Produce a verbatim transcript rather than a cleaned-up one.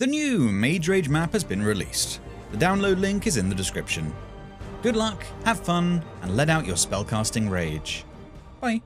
The new Mage Rage map has been released. The download link is in the description. Good luck, have fun, and let out your spellcasting rage. Bye.